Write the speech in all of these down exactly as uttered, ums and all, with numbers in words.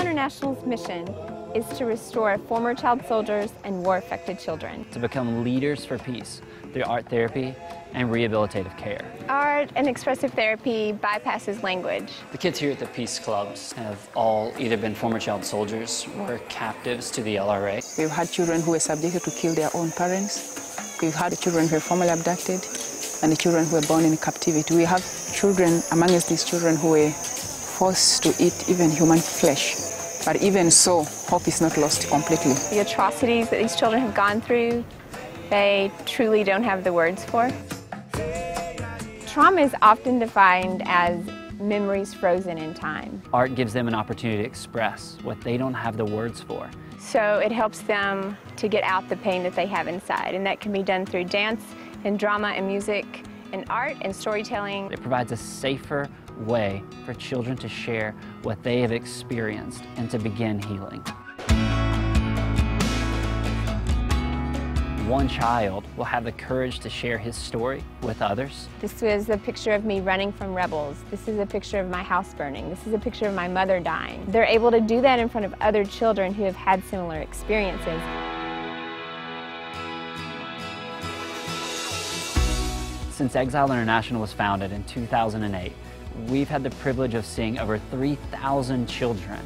International's mission is to restore former child soldiers and war-affected children. To become leaders for peace through art therapy and rehabilitative care. Art and expressive therapy bypasses language. The kids here at the Peace Clubs have all either been former child soldiers or captives to the L R A. We've had children who were subjected to kill their own parents. We've had children who were formerly abducted and the children who were born in captivity. We have children, among us these children, who were forced to eat even human flesh. But even so, hope is not lost completely. The atrocities that these children have gone through, they truly don't have the words for. Trauma is often defined as memories frozen in time. Art gives them an opportunity to express what they don't have the words for. So it helps them to get out the pain that they have inside, and that can be done through dance and drama and music and art and storytelling. It provides a safer way for children to share what they have experienced and to begin healing. One child will have the courage to share his story with others. This was a picture of me running from rebels. This is a picture of my house burning. This is a picture of my mother dying. They're able to do that in front of other children who have had similar experiences. Since Exile International was founded in two thousand eight, we've had the privilege of seeing over three thousand children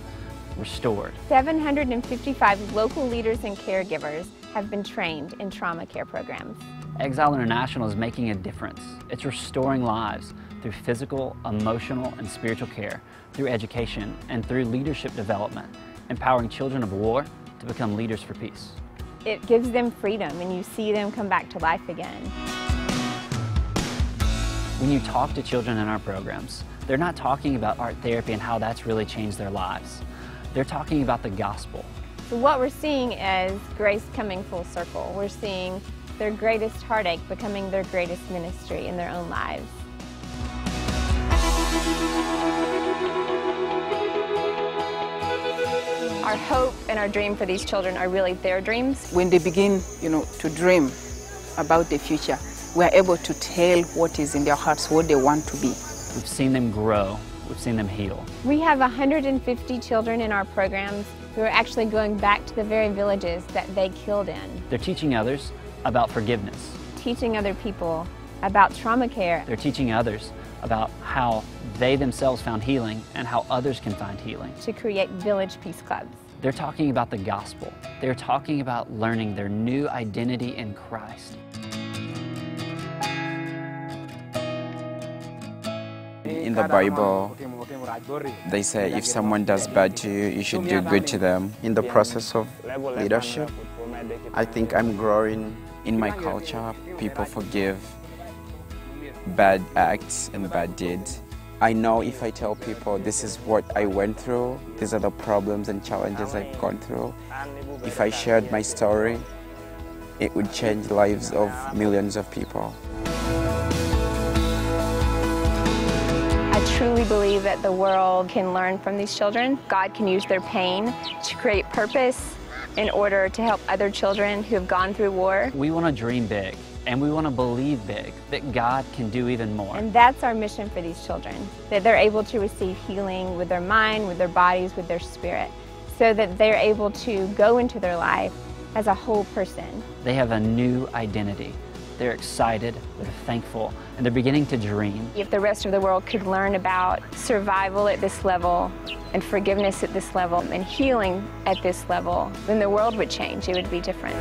restored. seven hundred fifty-five local leaders and caregivers have been trained in trauma care programs. Exile International is making a difference. It's restoring lives through physical, emotional, and spiritual care, through education, and through leadership development, empowering children of war to become leaders for peace. It gives them freedom, and you see them come back to life again. When you talk to children in our programs, they're not talking about art therapy and how that's really changed their lives. They're talking about the gospel. So what we're seeing is grace coming full circle. We're seeing their greatest heartache becoming their greatest ministry in their own lives. Our hope and our dream for these children are really their dreams. When they begin, you know, to dream about the future, we are able to tell what is in their hearts, what they want to be. We've seen them grow, we've seen them heal. We have one hundred fifty children in our programs who are actually going back to the very villages that they killed in. They're teaching others about forgiveness. Teaching other people about trauma care. They're teaching others about how they themselves found healing and how others can find healing. To create village peace clubs. They're talking about the gospel. They're talking about learning their new identity in Christ. In the Bible, they say if someone does bad to you, you should do good to them. In the process of leadership, I think I'm growing in my culture. People forgive bad acts and bad deeds. I know if I tell people this is what I went through, these are the problems and challenges I've gone through, if I shared my story, it would change the lives of millions of people. I truly believe that the world can learn from these children. God can use their pain to create purpose in order to help other children who have gone through war. We want to dream big, and we want to believe big, that God can do even more. And that's our mission for these children, that they're able to receive healing with their mind, with their bodies, with their spirit, so that they're able to go into their life as a whole person. They have a new identity. They're excited, they're thankful, and they're beginning to dream. If the rest of the world could learn about survival at this level, and forgiveness at this level, and healing at this level, then the world would change. It would be different.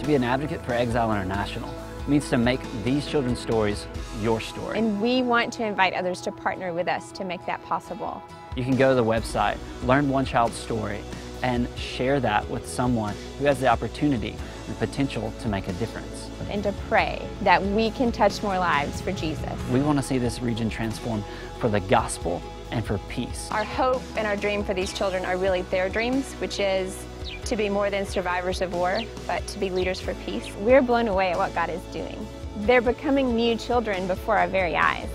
To be an advocate for Exile International means to make these children's stories your story. And we want to invite others to partner with us to make that possible. You can go to the website, learn one child's story, and share that with someone who has the opportunity and potential to make a difference. And to pray that we can touch more lives for Jesus. We want to see this region transformed for the gospel and for peace. Our hope and our dream for these children are really their dreams, which is to be more than survivors of war, but to be leaders for peace. We're blown away at what God is doing. They're becoming new children before our very eyes.